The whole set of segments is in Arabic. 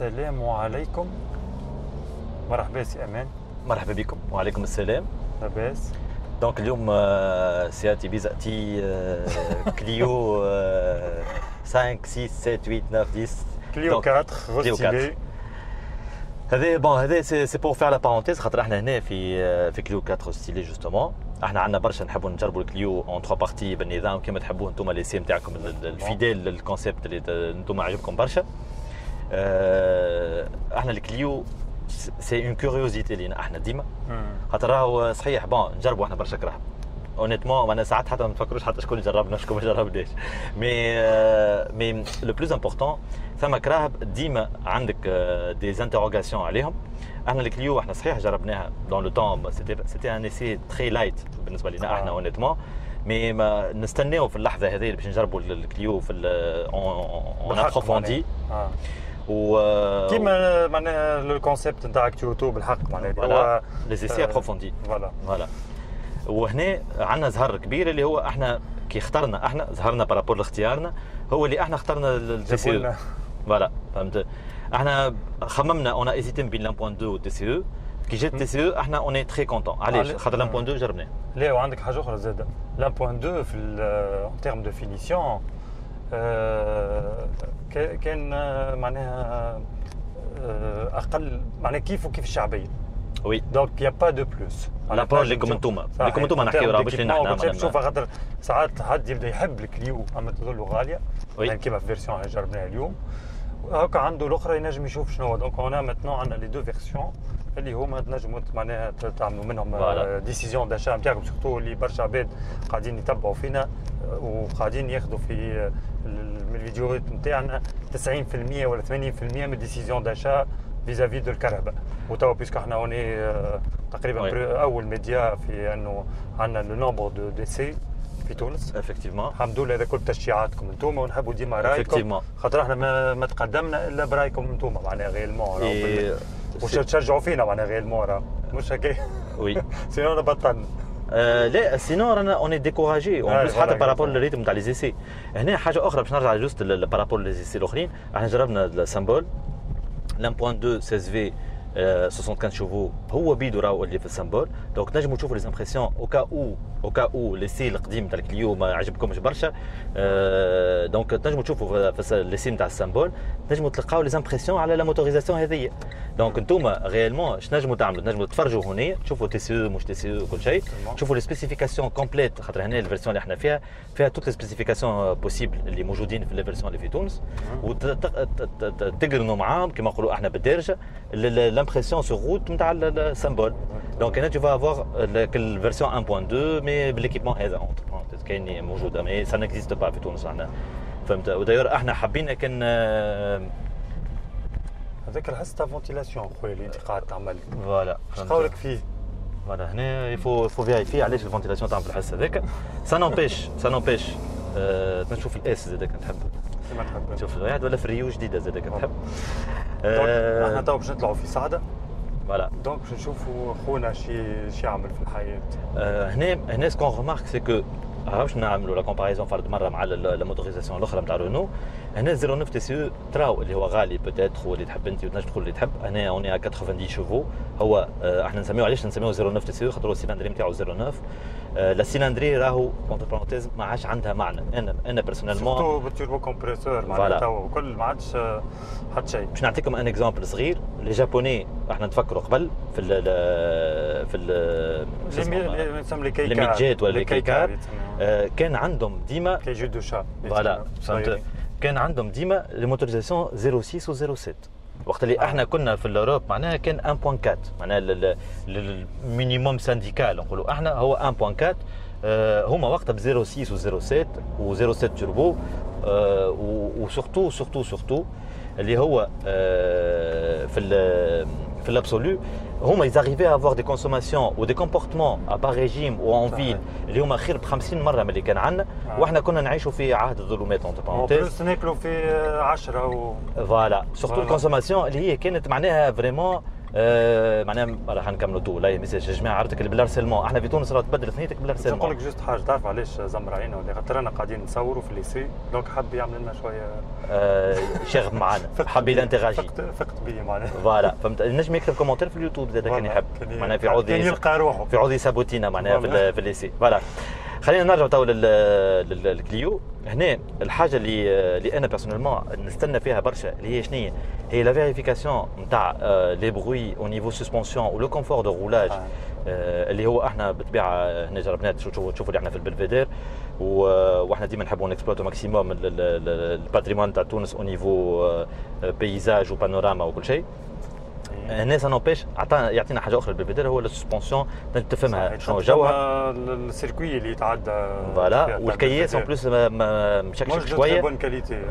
السلام عليكم. مرحبا سي أمان. مرحبا بكم. وعليكم السلام. لاباس؟ دونك اليوم سيارتي بيزاتي كليو 5 6 7 8 9 10 كليو 4 روستيلي. هذا بون هذا سي بور فير لا بارونتيز خاطر احنا هنا في كليو 4 روستيلي جوستومون. احنا عندنا برشا نحبوا نجربوا الكليو اون 3 بارتي بالنظام كما تحبوه انتم لي سي نتاعكم الفيديل للكونسيبت اللي انتم عجبكم برشا. احنا الكليو سي اون كيوريوزيتي لينا احنا ديما خاطر راهو صحيح بون نجربوا احنا برشا كراهب اونيتمون معناها ساعات حتى ما نفكروش حتى شكون جربنا شكون ما جربناش مي لو بلوز امبورتون ثما كراهب ديما عندك دي انتروغاسيون عليهم. احنا الكليو احنا صحيح جربناها دون لو طون سيتي ان اسي تري لايت بالنسبه لنا احنا اونيتمون مي ما نستناو في اللحظه هذه باش نجربوا الكليو في اون ابروفوندي كيما معناها لو كونسيبت نتاع اكتو اوتو بالحق معناها لي سي ابروفوندي فوالا. وهنا عندنا زهر كبير اللي هو احنا كي اخترنا احنا زهرنا بارابور لاختيارنا هو اللي احنا اخترنا التي سي او فوالا فهمت. احنا خممنا اون ايزيتي بين 1.2 والتي سي او كي جات التي سي او احنا اوني تري كونتون. علاش؟ خاطر 1.2 جربناه. لا وعندك حاجه اخرى زاده 1.2 في ان تيرم دو فينيسيون كان معناها اقل معناها كيف وكيف الشعبيه. وي دونك يا با دو بلوس لابور ليكم انتوما نحكيو راه باش نحنا نشوف خاطر ساعات حد يبدا يحب الكليو اما تظلو غاليه يعني كيما في فيرسيون اللي جربناها اليوم هكا عنده الاخرى ينجم يشوف شنو هو. دونك انا ماتنون عندنا لي دو فيرسيون اللي هما تنجموا معناها تعملوا منهم ديسيزيون داشا نتاعكم سورتو اللي برشا عباد قاعدين يتبعوا فينا وقاعدين ياخذوا في الفيديوهات نتاعنا 90% ولا 80% من الديسيزيون داشا فيزافي دو الكهرباء. وتوا بيسكو احنا هوني تقريبا اول ميديا في انه عندنا لو نومبر دو ديسي في تونس افكتيفمون الحمد لله. هذا كل تشجيعاتكم انتم ونحبوا ديما رايكم خاطر احنا ما تقدمنا الا برايكم انتم معناها غيرمون وش تشجعوا فينا معناها غيرمون راه مش هكا وي سينو بطلنا. لا سينو رانا اوني ديكوراجي اون بليس حتى بارابور للريتم تاع لي زيسي. هنا حاجه اخرى باش نرجع جوست بارابور لي زيسي الاخرين احنا جربنا السامبول 1.2 16V 75 شيفو هو بيدو راهو اللي في السامبول. دونك تنجموا تشوفوا لي امبرسيون او كا او لي سي القديم تاع الكليو ما عجبكمش برشا دونك تنجموا تشوفوا في لي سي تاع السامبول تنجموا تلقاو لي امبرسيون على لا موتوريزاسيون هذه. دونك انتوما غيالمون اش تنجموا تعملوا تنجموا تفرجوا هنا تشوفوا تي سي او مش تي سي او كل شيء تشوفوا لي سبيسيفيكاسيون كومبليت خاطر هنا الفيرسيون اللي احنا فيها توت لي سبيسيفيكاسيون بوسيبل اللي موجودين في الفيرسيون اللي في تونس وتقرنوا معاهم كما نقولوا احنا بالدارجه l'impression sur route نتاع السامبول. دونك هنا tu vas avoir la version 1.2 mais بالاكيبمون هذا entre parenthèses كاين موجوده مي ça n'existe pas في تونس احنا فهمت. وداير احنا حابين كان هذاك الحس تاع فونتيلاسيون خويا اللي انت قاعد تعمل فوالا شقولك فيه فوالا هنا يفو فيريفي علاش الفونتيلاسيون تعمل الحس هذاك سا نومبيش نشوف الاس زادك نحب كما تحب نشوف الواحد ولا في الريو جديده زادك نحب. احنا تو باش نطلعوا في صعده فوالا دونك باش نشوفوا خونا شي عمل في الحياه. هنا سكون غومارك سي كو باش نعملوا لا كومباريزون فرد مره مع لا موتوريزاسيون الاخرى نتاع رونو. هنا 09 تي سي او تراو اللي هو غالي بوتيتر واللي تحب انت وتنجم تدخل اللي تحب. هنا اوني 90 شيفو هو احنا نسميوه علاش نسميوه 09 تي سي او خاطر السيلندري نتاعو 09 لا سيلندري راهو اونتر بارونتيز ما عادش عندها معنى. انا بيرسونيلمون سورتو بالتوربو كومبريسور معناتها توا الكل ما عادش حتى شيء. باش نعطيكم ان اكزامبل صغير لي جابوني احنا نتفكروا قبل في ال في ال نسمي لي ولا لي كيكار كان عندهم ديما كي جو دو شا فوالا كان عندهم ديما لي موتوريزاسيون 06 و 07 وقت اللي احنا كنا في الاوروب معناها كان 1.4 معناها المينيموم سانديكال نقولوا احنا هو 1.4 هما وقتها ب 06 و 07 و 07 توربو وسورتو اللي هو في الابسولو هما يزاريفي افوار دي كونسوماسيون ودي كومبورتمون ابا ريجيم و اون فيل اللي هما خير ب 50 مره من اللي كان عندنا واحنا كنا نعيشوا في عهد الظلمات اونتر بارونتيز بلس ناكلوا في 10 و فوالا سورتو الكونسوماسيون اللي هي كانت معناها فريمون معناها راح نكملوا تو لا ميساج يا جماعه عرضك البلارسيلمون، احنا في تونس راه تبدل ثنيتك بلارسيلمون. نقول لك جوست حاجه، تعرف علاش زمرعينا ولا خاطر انا قاعدين نصوروا في الليسي دونك حب يعمل لنا شويه شغب معنا حب ينتراجي فقت بي معناها فوالا فهمت. نجم يكتب كومنتير في اليوتيوب زاد كان يحب معناها في عوض يلقى روحه في عوض سابوتينا معناها في الليسي فوالا. خلينا نرجع تو للكليو. هنا الحاجه اللي انا بيرسونيلمون نستنى فيها برشا اللي هي شنو هي لا فيريفيكاسيون نتاع لي بروي او نيفو سسبونسيون ولو كونفور دو رولاج اللي هو احنا بالطبيعه هنا جربناه تشوفوا اللي احنا في البلفيدير واحنا ديما نحبوا نكسبلوتو ماكسيموم الباتريمون تاع تونس او نيفو بيزاج وبانوراما وكل شيء. هنا سا نوبيش يعطينا حاجه اخرى البلفيدير هو السسبونسيون تفهمها شنو جوها السيركوي اللي يتعدى فوالا والكياس اون بلوس مشكشك شويه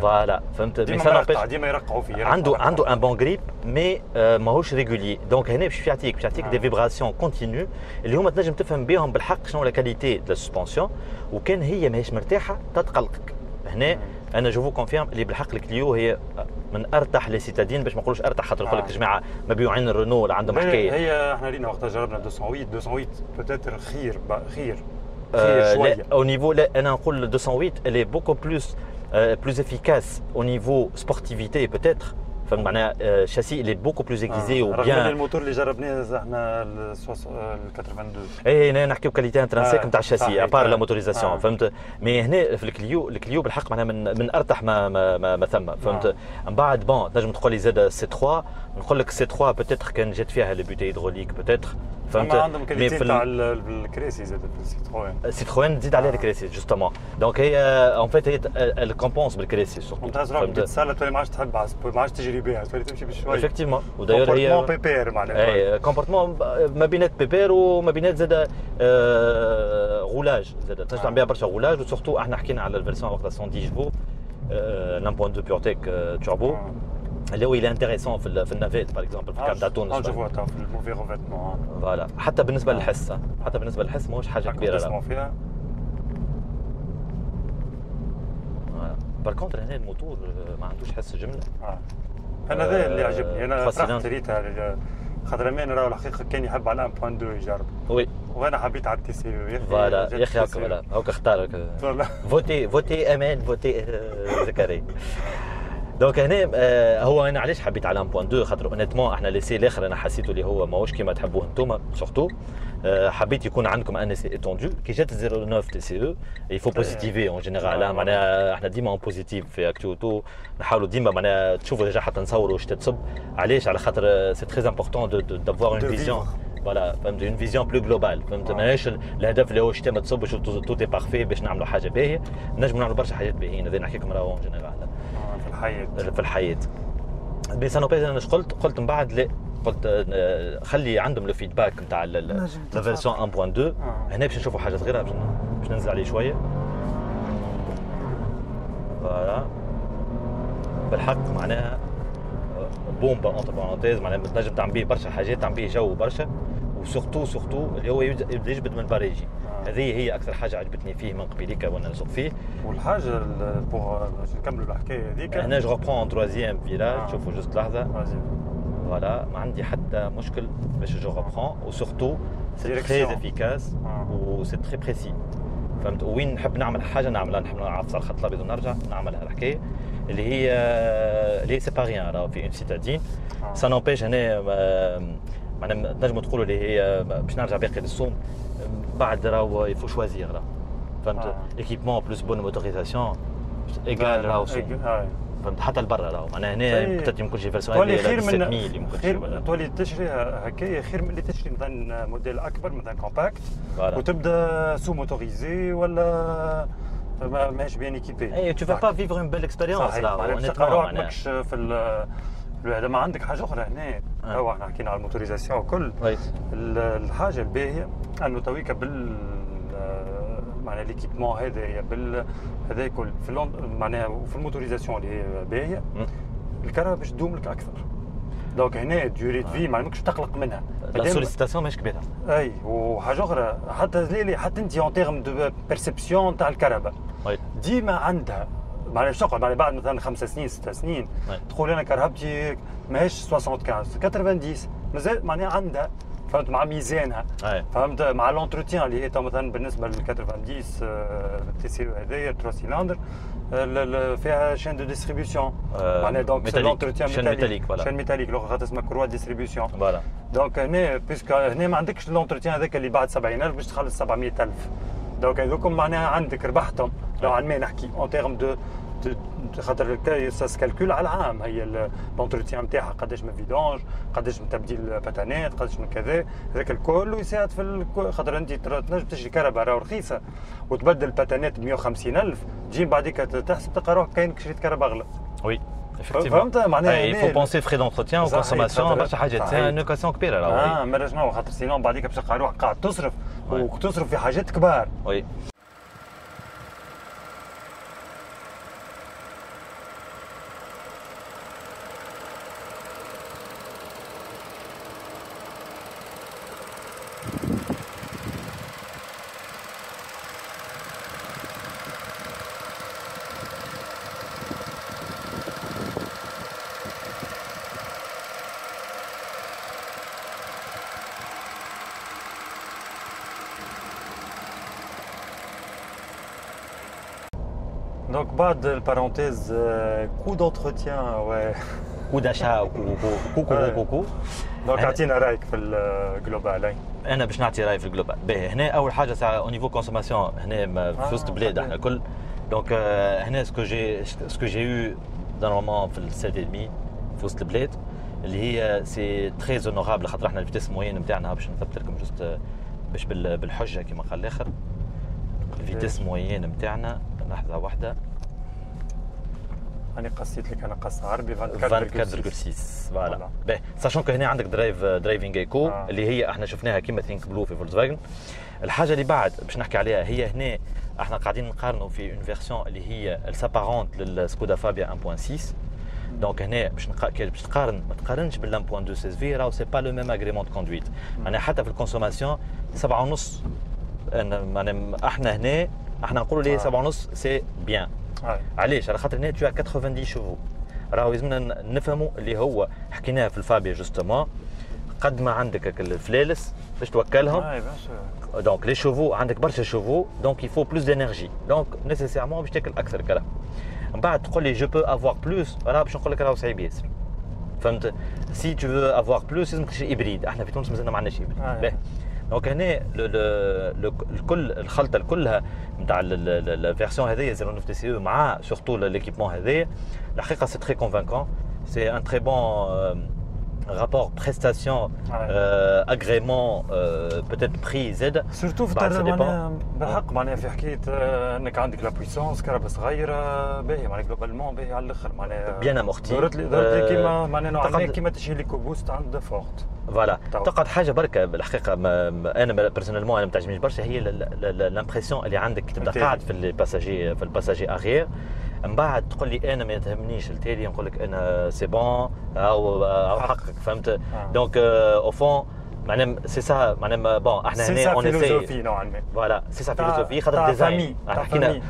فوالا فهمت. مي سا نوبيش ديما يرقعوا فيه عنده ان بون غريب مي ماهوش ريغولي دونك هنا باش يعطيك دي فيبراسيون كونتينيو اللي هما تنجم تفهم بهم بالحق شنو لا كاليتي تاع السسبونسيون وكان هي ماهيش مرتاحه تتقلقك. هنا انا جو فو كونفيرم اللي بالحق الكليو هي من ارتاح لي سيتادين باش ما نقولوش ارتاح خاطر نقول لك يا جماعه مبيوعين الرينو اللي عندهم حكايه. هي احنا لينا وقتها جربنا 208 بوتيتر خير شويه او نيفو. لا انا نقول 208 اللي بوكو بلوس بلوس افيكاس او نيفو سبورتيفيتي بوتيتر فهم معناها شاسي اللي بوكو بلوز اكزيزي وبيان. رغم الموتور اللي جربناه احنا ال 82 اي هنا نحكيو كاليتي انترانسيك نتاع الشاسي ابار لا موتوريزاسيون فهمت. مي هنا في الكليو بالحق معناها من ارتح ما ثم فهمت. من بعد بون تنجم تقول لي زاد السي 3 نقول لك السي 3 بوتيتر كان جات فيها البوتي هيدروليك بوتيتر فهمت. عندهم كاليتي تاع الكريسي زاد في السيتروين تزيد عليها الكريسي جوستومون دونك هي اون فيت هي الكومبونس بالكريسي سورتو فهمت. تسالت تولي ما عادش تحب ما عادش تجري بها تولي تمشي بشويه ايفيكتيفمون وداير هي كومبورتمون بيبير معناها اي كومبورتمون ما بينات بيبير وما بينات زاد غولاج زاد تنجم تعمل بها برشا غولاج وسورتو احنا حكينا على الفيرسيون وقتها 110 جبو 1.2 بيورتيك توربو اللي هو انتريسون في النافيت باغ اكزومبل في الكاب تاع تونس في الموفي روفيتمون فوالا. حتى بالنسبه للحس ماهوش حاجه كبيره لا فيها باركونتر. هنا الموتور ما عندوش حس جمله انا هذا اللي عجبني انا شريتها خاطر مين راهو الحقيقه كان يحب على 1.2 يجرب وي وانا حبيت على التي سي اي فوالا يا اخي هاكا اختارك فوتي امان فوتي زكريا. دونك هنا هو انا علاش حبيت على 1.2 خاطر اونيتمون احنا ليسي الاخر انا حسيته اللي هو ماهوش كيما تحبوه انتوما سورتو حبيت يكون عندكم ان سي اتوندو كي جات 09 تي سي او يفو بوزيتيفي اون جينيرال معناها احنا ديما اون بوزيتيف في اكتو اوتو نحاولوا ديما معناها تشوفوا ديجا حتى نصوروا واش تتصب علاش على خاطر سي تري امبورطون دافوار اون فيزيون فوالا فهمت اون فيزيون بلو جلوبال فهمت. ماهيش الهدف اللي هو شتا ما تصبش توتي بارفي باش نعملوا حاجه باهيه نجموا نعملوا برشا حاجات باهيين هذا نحكي لكم راهو اون جينيرال في الحياه بس انا ايش قلت من بعد لا قلت خلي عندهم الفيدباك نتاع الفيرسيون 1.2 هنا باش نشوفوا حاجه صغيره باش ننزل عليه شويه فوالا. بالحق معناها بومبا اونتر بارونتيز معناها تنجم تعمل به برشا حاجات تعمل به جو برشا وسورتو اللي هو يبدا يجبد من الباريجي هذه هي اكثر حاجه عجبتني فيه من قبيليكا وانا نسوق فيه. والحاجه بوغ نكملوا الحكايه هذيك هنا جو ريبون تروازيام فيلاج شوفوا جوست لحظه فوالا ما عندي حتى مشكل باش جو ريبون وسورتو سي تري افيكاس وسي تري بريسي فهمت. وين نحب نعمل حاجه نعملها نحب نعطس على الخط الابيض ونرجع نعملها الحكايه اللي هي سي با ريان راهو في اون سيتادين سا نوبيش هنا معناها تنجموا تقولوا اللي هي باش نرجع باقي للسوم بعد راهو يفو شوازيغ راهو فهمت ايكيبمون بلوس بون موتوريزاسيون ايكال راهو سوم فهمت حتى لبرا راهو معناها هنا يمكن تجي فيرسيون هذه 7000 اللي ممكن تجيبها تولي تشريها هكايا خير من اللي تشري مثلا موديل اكبر مثلا كومباكت وتبدا سو موتوريزي ولا ماهيش بيان ايكيبي. اي تو فا با فيفر اون بيل اكسبيريونس راهو اونيتمون ماكش في لما عندك حاجه اخرى هنا هو احنا حكينا على الموتوريزاسيون وكل الحاجه الباهيه انه تويكا بال معناها ليكيبمون هذايا بال هذا كل في معناها وفي الموتوريزاسيون اللي هي باهيه الكهرباء باش تدوم لك اكثر دونك هنا ديوريت في ما ماكش تقلق منها لا سوليسيتاسيون ماهيش كبيره. اي وحاجه اخرى حتى ليلي حتى انت اون تيرم دو بيرسيبسيون تاع الكهرباء ديما عندها معناها باش تقعد معناها بعد مثلا 5 سنين 6 سنين تقول انا كرهبتي ماهيش 75 90 مازال معناها عندها فهمت مع ميزانها أي. فهمت مع لونتروتيان اللي هي مثلا بالنسبه لل 90 تي سي هذايا 3 سيلندر فيها شين دو ديستريبيسيون معناها دونك لونتروتيان ميتاليك شين ميتاليك لوغ خاطر اسمها كروا ديستريبيسيون فوالا دونك هنا بيسك هنا ما عندكش لونتروتيان هذاك اللي بعد 70000 باش تخلص 700000 دونك هذوكم معناها عندك ربحتهم نوعا ما نحكي اون تيرم دو خاطر سا سكالكول على العام هي لونتروتيان نتاعها قداش من فيدونج قداش من تبديل باتانات قداش من كذا هذاك الكل ويساعد في خاطر انت تنجم تشري كهرباء راهو رخيصه وتبدل باتانات ب 150000 تجي بعديك تحسب تلقى روحك كاينك شريت كهرباء اغلى. وي فهمت معناها il faut penser frais d'entretien و consommation برشا حاجات سي اون اوكاسيون كبيره راهو. ما شنو خاطر سينون بعديك باش تلقى روحك قاعد تصرف وتصرف في حاجات كبار. وي Donc, بعد البارونتيز coût d'entretien, ouais. coût d'achat, coût. Donc, عطينا رايك في الجلوبال. أنا باش نعطي رايي في الجلوبال. باهي هنا أول حاجة ساعة أو نيفو كونسوماسيون هنا في وسط البلاد احنا الكل. دونك هنا سكو جي أو نورمالمون في السيت إدمي في وسط البلاد اللي هي سي تخي أونورابل خاطر احنا الفيتاس موين نتاعنا باش نثبت لكم جوست باش بالحجة كما قال الآخر. الفيتاس موين نتاعنا لحظة واحدة أنا قصيت لك أنا قصة عربي 24.6 فوالا باهي ساشون كو هنا عندك درايفينغ ايكو اللي هي احنا شفناها كيما ثينك بلو في فولكسفاجن. الحاجة اللي بعد باش نحكي عليها هي هنا احنا قاعدين نقارنوا في اون فيرسيون اللي هي السابارونت للسكودا فابيا 1.6 دونك هنا باش تقارن ما تقارنش بال 1.2 سي اس في راهو سي با لو ميم اغريمون دو كوندويت معناها حتى في الكونسوماسيون 7.5 معناها احنا هنا احنا نقولوا ليه 7.5 سي بيان. علاش؟ على خاطر هنا تو 90 شوفو راهو لازمنا نفهموا اللي هو حكيناه في الفابيا جوستومون قد ما عندك الفلالس باش توكلهم دونك لي شوفو عندك برشا شوفو دونك يفو بلوس دينيرجي دونك نيسيسيرمون باش تاكل اكثر كرا من بعد تقول لي جو بو افوار بلوس راه باش نقول لك راهو صعيب ياسر فهمت سي تو فو افوار بلوس لازمك تشري ابريد احنا في تونس مازلنا ما عندناش ابريد. دونك هنا الكل الخلطه كلها نتاع الفيرسيون هذيا 09 تي سي او مع سورتو ليكيبمون هذايا الحقيقه سي تري كونفانكون سي ان تري بون رابور بريستاسيون اغريمون بوتيت بري زاد سورتو في الترجمه بالحق معناها في حكايه انك عندك لا بويسونس كهرباء صغيره باهي معناها جلوبالمون باهي على الاخر معناها بيان امورتي ضروري كيما معناها نوعا كيما تشري ليكو بوست عند فورت فوالا تقعد حاجه بركه بالحقيقه انا بيرسونيلمون انا ما تعجبنيش برشا هي لامبريسيون اللي عندك تبدا قاعد في الباساجي اغيير من بعد تقول لي انا ما يتهمنيش التالي نقول لك انا سي بون او حقك فهمت دونك او فون معناها سي سا معناها بون احنا هنا اون فيلوسوفي نوعا ما فوالا سي سا فيلوسوفي خاطر ديزاين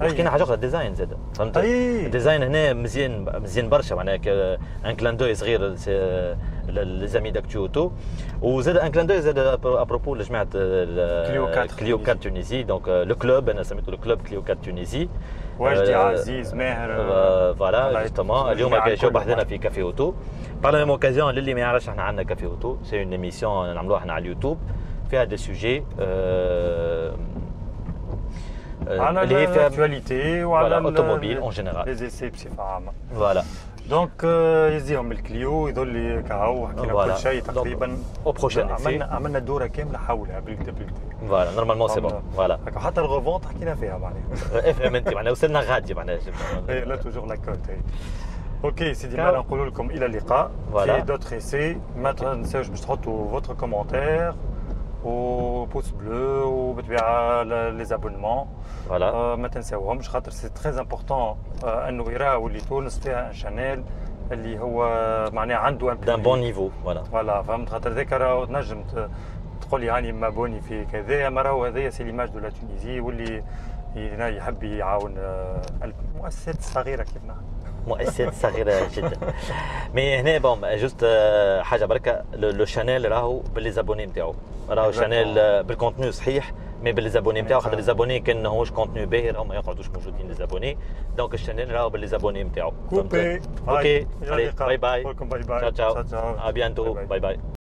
حكينا حاجه اخرى ديزاين زاد فهمت الديزاين هنا مزيان برشا معناها ان كلان دوي صغير لي زامي داكتو اوتو وزاد ان كلان دوي زاد ابروبو لجماعه كليو 4 تونيزي دونك لو كلوب انا سميته لو كلوب كليو 4 تونيزي واجدي عزيز ماهر فوالا جوستومون اليوم كي جاو بحذنا في كافي اوتو par la même occasion للي ما يعرفش احنا عندنا كافي اوتو سي اون ايميسيون نعملوها احنا على اليوتيوب فيها دي سوجي على الاكتواليتي وعلى الاوتوموبيل اون جينيرال لي زيسي بصفه عامه فوالا دونك يزيهم الكليو يظل لي كهو حكينا كل شيء تقريبا او بروشين عملنا دوره كامله حولها بالكتابلتي فوالا نورمالمون سي بون فوالا حتى الغوفونت حكينا فيها معناها افهم انت معناها وصلنا غادي معناها لا توجور لا كوت Ok, c'est dit, maintenant, on comme il a les cas. Voilà. Et d'autres essais. Maintenant, je vais vous votre commentaire, au pouce bleu, ou les abonnements. Voilà. Maintenant, c'est très important à nous dire où les tours se fait un channel. اللي هو معناها عنده ان بون نيفو فوالا فهمت خاطر ذاك راهو تنجم تقول لي هاني ما بوني في كذا ما راهو هذايا سي ليماج دو لا تونيزي واللي يحب يعاون المؤسسات الصغيره كيفنا مؤسسات صغيره جدا. مي هنا بون جوست حاجه بركه، لو شانيل راهو باللي زابوني نتاعو، راهو شانيل بالكونتوني صحيح مي باللي زابوني نتاعو، خاطر لي زابوني كان ماهوش كونتوني باهر او ما يقعدوش موجودين لي زابوني، دونك الشانيل راهو باللي زابوني نتاعو. اوكي باي باي، باي باي، تشاو تشاو، ا بيانتو، باي باي.